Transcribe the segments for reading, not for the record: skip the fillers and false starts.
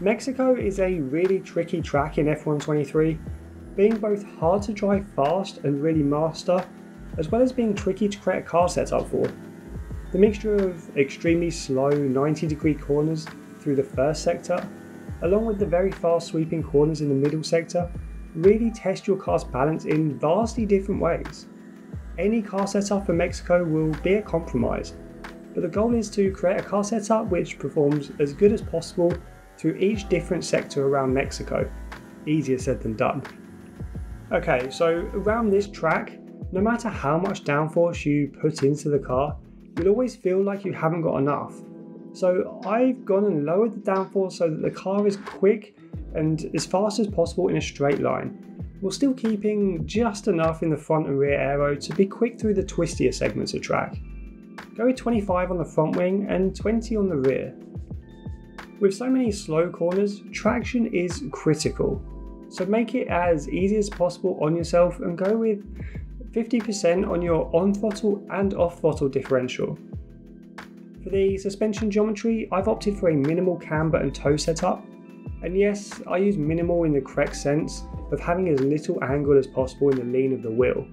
Mexico is a really tricky track in F1 23, being both hard to drive fast and really master, as well as being tricky to create a car setup for. The mixture of extremely slow 90-degree corners through the first sector, along with the very fast sweeping corners in the middle sector, really test your car's balance in vastly different ways. Any car setup for Mexico will be a compromise, but the goal is to create a car setup which performs as good as possible through each different sector around Mexico. Easier said than done. Okay, so around this track, no matter how much downforce you put into the car, you'll always feel like you haven't got enough. So I've gone and lowered the downforce so that the car is quick and as fast as possible in a straight line, while still keeping just enough in the front and rear aero to be quick through the twistier segments of track. Go 25 on the front wing and 20 on the rear. With so many slow corners, traction is critical. So make it as easy as possible on yourself and go with 50% on your on-throttle and off-throttle differential. For the suspension geometry, I've opted for a minimal camber and toe setup. And yes, I use minimal in the correct sense of having as little angle as possible in the lean of the wheel.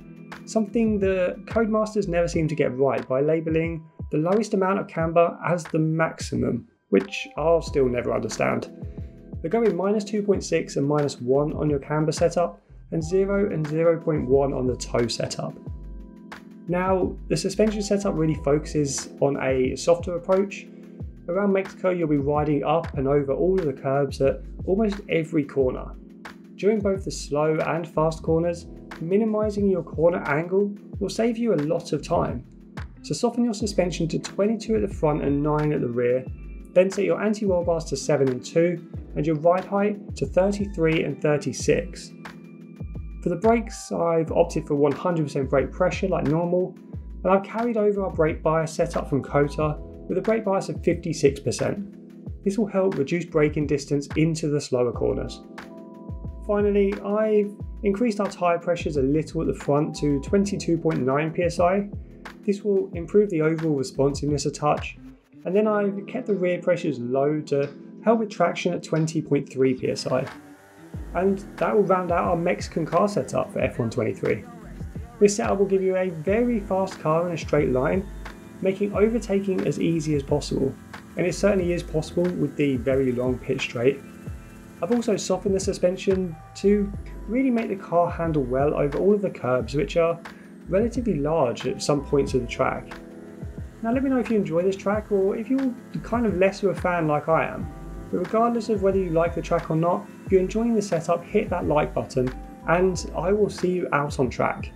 Something the Codemasters never seem to get right by labelling the lowest amount of camber as the maximum, which I'll still never understand. But going minus 2.6 and minus 1 on your camber setup, and 0 and 0.1 on the toe setup. Now, the suspension setup really focuses on a softer approach. Around Mexico, you'll be riding up and over all of the curbs at almost every corner. During both the slow and fast corners, minimizing your corner angle will save you a lot of time. So soften your suspension to 22 at the front and 9 at the rear, then set your anti-roll bars to 7 and 2, and your ride height to 33 and 36. For the brakes, I've opted for 100% brake pressure like normal, and I've carried over our brake bias setup from COTA with a brake bias of 56%. This will help reduce braking distance into the slower corners. Finally, I've increased our tyre pressures a little at the front to 22.9 psi. This will improve the overall responsiveness a touch, and then I've kept the rear pressures low to help with traction at 20.3 psi. And that will round out our Mexican car setup for F1 23. This setup will give you a very fast car in a straight line, making overtaking as easy as possible, and it certainly is possible with the very long pit straight. I've also softened the suspension to really make the car handle well over all of the curbs, which are relatively large at some points of the track. Now let me know if you enjoy this track or if you're kind of less of a fan like I am. But regardless of whether you like the track or not, if you're enjoying the setup, hit that like button, and I will see you out on track.